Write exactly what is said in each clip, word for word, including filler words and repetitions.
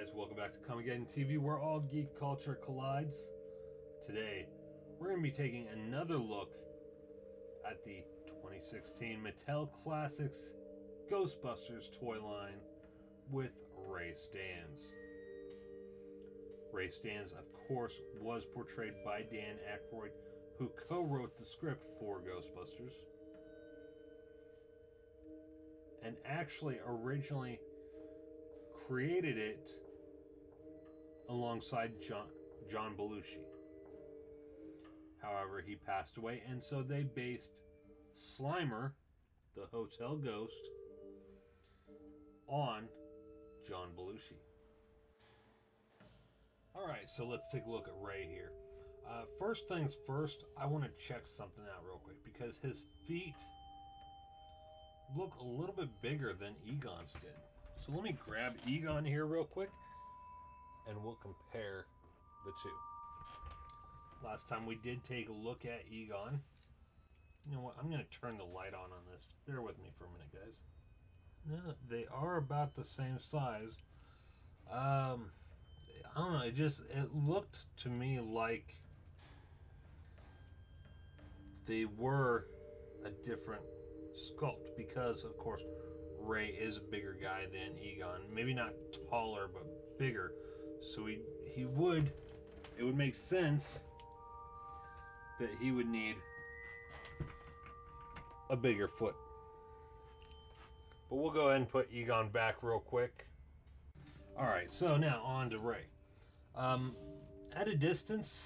guys, welcome back to Come Again T V, where all geek culture collides. Today, we're going to be taking another look at the twenty sixteen Mattel Classics Ghostbusters toy line with Ray Stantz. Ray Stantz, of course, was portrayed by Dan Aykroyd, who co-wrote the script for Ghostbusters. And actually originally created it alongside John, John Belushi. However, he passed away, and so they based Slimer, the hotel ghost, on John Belushi. Alright, so let's take a look at Ray here. Uh, first things first, I want to check something out real quick, because his feet look a little bit bigger than Egon's did. So let me grab Egon here real quick and we'll compare the two. Last time we did take a look at Egon. You know what, I'm going to turn the light on on this. Bear with me for a minute, guys. No, they are about the same size. Um, I don't know, it just, it looked to me like they were a different sculpt, because of course Ray is a bigger guy than Egon. Maybe not taller, but bigger. So he he would, it would make sense that he would need a bigger foot. But we'll go ahead and put Egon back real quick. All right, so now on to Ray. Um, at a distance,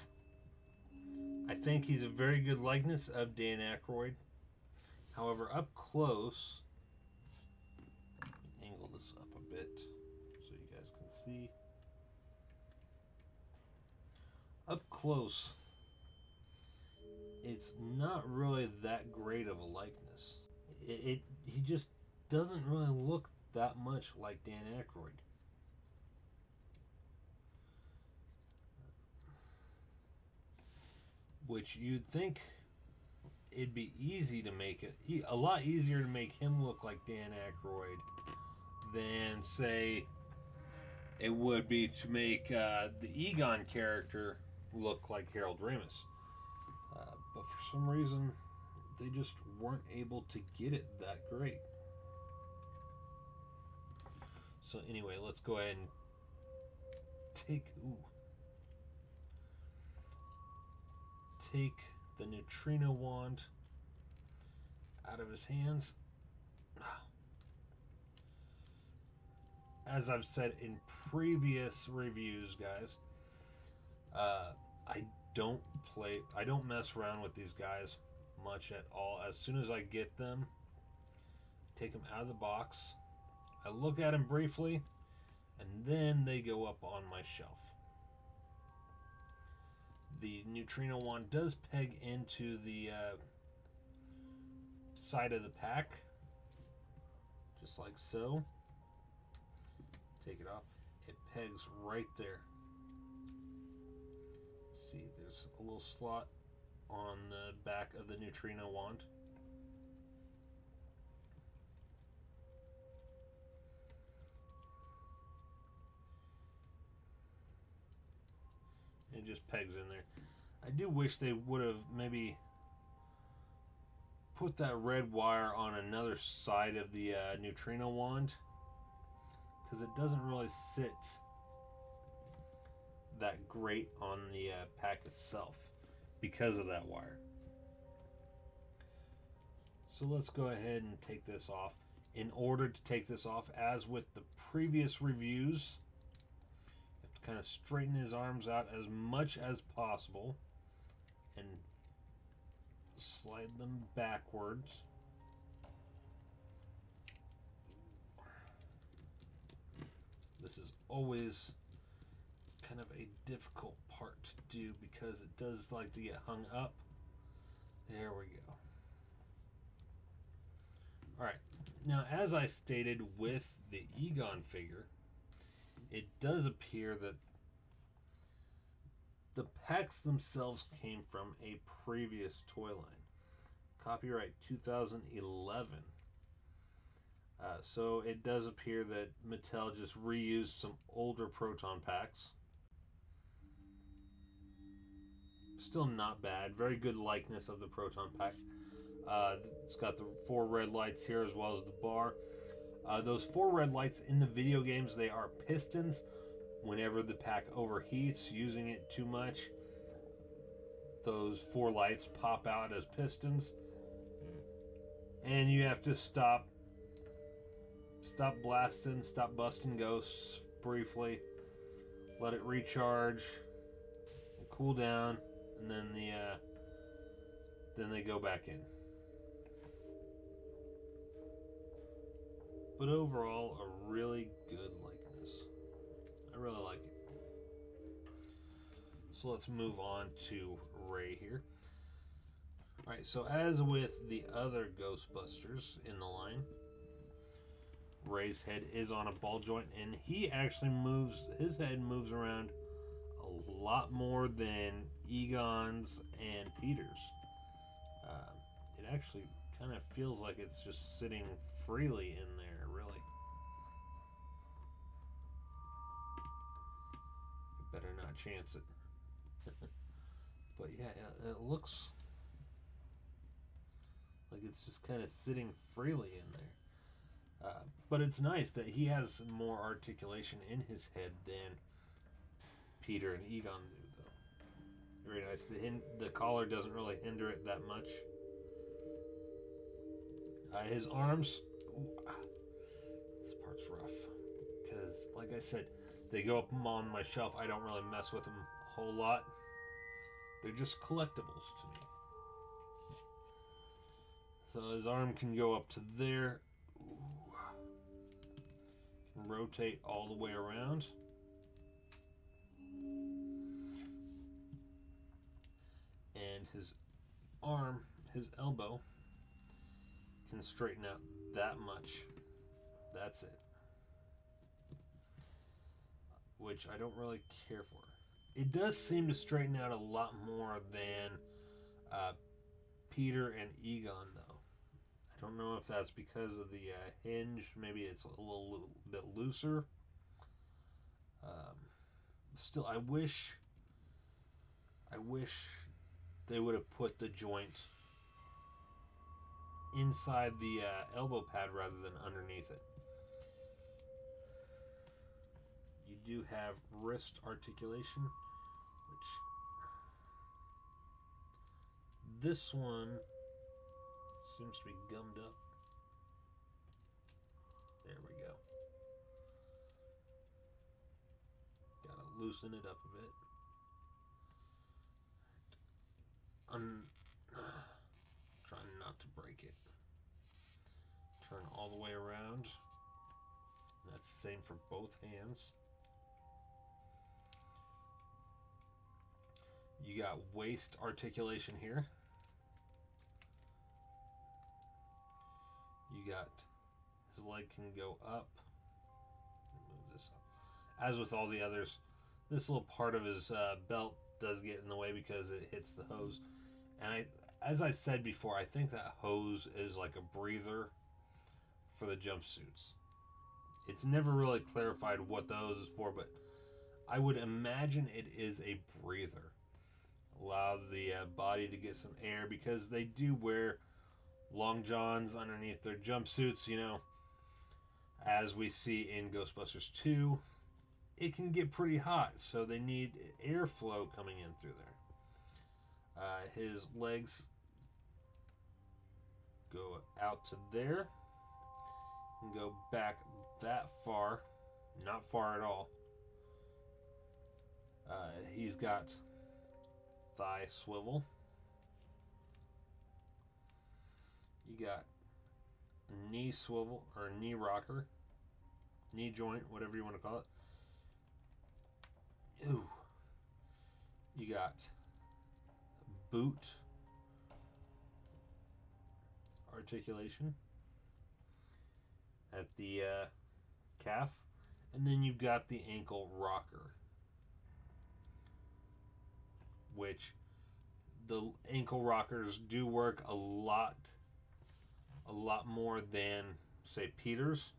I think he's a very good likeness of Dan Aykroyd. However, up close, angle this up a bit so you guys can see. Up close, it's not really that great of a likeness. It, it he just doesn't really look that much like Dan Aykroyd. Which you'd think it'd be easy to make it, a lot easier to make him look like Dan Aykroyd than, say, it would be to make uh, the Egon character look like Harold Ramus. Uh, but for some reason, they just weren't able to get it that great. So anyway, let's go ahead and take, ooh, take the neutrino wand out of his hands. As I've said in previous reviews, guys, uh, I don't play, I don't mess around with these guys much at all. As soon as I get them, take them out of the box, I look at them briefly, and then they go up on my shelf. The neutrino wand does peg into the uh, side of the pack, just like so. Take it off. It pegs right there. See, there's a little slot on the back of the neutrino wand. It just pegs in there. I do wish they would have maybe put that red wire on another side of the uh, neutrino wand, because it doesn't really sit that great on the uh, pack itself because of that wire. So let's go ahead and take this off. In order to take this off, as with the previous reviews, you have to kind of straighten his arms out as much as possible and slide them backwards. This is always kind of a difficult part to do because it does like to get hung up. There we go. Alright, now as I stated with the Egon figure, it does appear that the packs themselves came from a previous toy line. Copyright two thousand eleven. Uh, so it does appear that Mattel just reused some older Proton packs. Still not bad. Very good likeness of the Proton pack. Uh, it's got the four red lights here as well as the bar. Uh, those four red lights in the video games, they are pistons. Whenever the pack overheats, using it too much, those four lights pop out as pistons. And you have to stop stop blasting, stop busting ghosts briefly, let it recharge and cool down, and then the uh, then they go back in. But overall, a really good likeness. I really like it. So let's move on to Ray here. All right, so as with the other Ghostbusters in the line, Ray's head is on a ball joint, and he actually moves, his head moves around a lot more than Egon's and Peter's. Uh, it actually kind of feels like it's just sitting freely in there, really. Better not chance it. But yeah, it looks like it's just kind of sitting freely in there. Uh, but it's nice that he has more articulation in his head than Peter and Egon do, though. Very nice. The, hin the collar doesn't really hinder it that much. Uh, his arms... Ooh, ah, this part's rough. Because, like I said, they go up on my shelf. I don't really mess with them a whole lot. They're just collectibles to me. So his arm can go up to there. Ooh. Can rotate all the way around. And his arm, his elbow, can straighten out that much. That's it. Which I don't really care for. It does seem to straighten out a lot more than uh, Peter and Egon, though. I don't know if that's because of the uh, hinge. Maybe it's a little, little bit looser. Um, still, I wish, I wish they would have put the joint inside the uh, elbow pad rather than underneath it. You do have wrist articulation, which this one seems to be gummed up. There we go. Gotta loosen it up a bit. I'm trying not to break it. Turn all the way around. That's the same for both hands. You got waist articulation here. You got his leg can go up. Move this up. As with all the others, this little part of his uh, belt does get in the way because it hits the hose. And I, as I said before, I think that hose is like a breather for the jumpsuits. It's never really clarified what the hose is for, but I would imagine it is a breather. Allow the uh, body to get some air, because they do wear long johns underneath their jumpsuits, you know. As we see in Ghostbusters two, it can get pretty hot, so they need airflow coming in through there. Uh, his legs go out to there and go back that far. Not far at all. Uh, he's got thigh swivel. You got knee swivel, or knee rocker, knee joint, whatever you want to call it. Ooh. You got boot articulation at the uh, calf, and then you've got the ankle rocker, which the ankle rockers do work a lot, a lot more than say Peter's,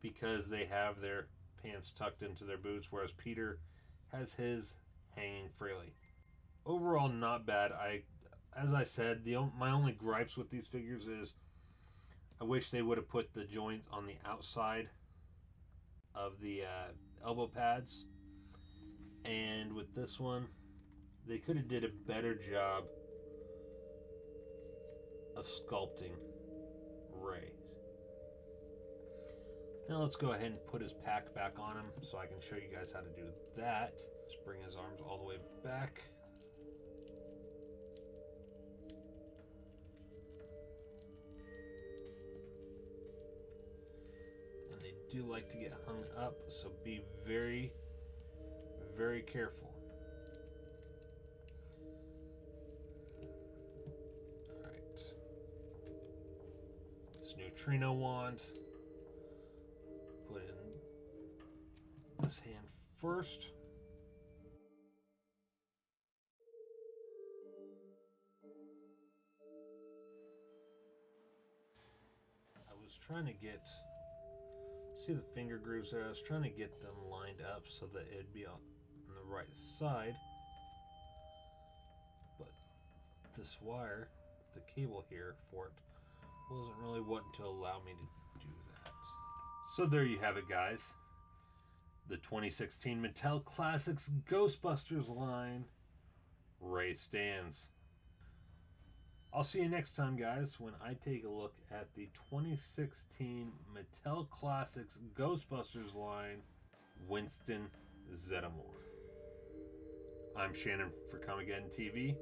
because they have their pants tucked into their boots, whereas Peter has his hanging freely. Overall, not bad. I, as I said, the my only gripes with these figures is I wish they would have put the joint on the outside of the uh, elbow pads. And with this one, they could have did a better job of sculpting Ray. Now let's go ahead and put his pack back on him so I can show you guys how to do that. Let's bring his arms all the way back. And they do like to get hung up, so be very, very careful. All right. This neutrino wand. Put in this hand first. I was trying to get, see the finger grooves there? I was trying to get them lined up so that it'd be on the right side. But this wire, the cable here for it, wasn't really wanting to allow me to do that. So there you have it, guys. The twenty sixteen Mattel Classics Ghostbusters line, Ray Stantz. I'll see you next time, guys, when I take a look at the twenty sixteen Mattel Classics Ghostbusters line, Winston Zeddmore. I'm Shannon for Come Again T V.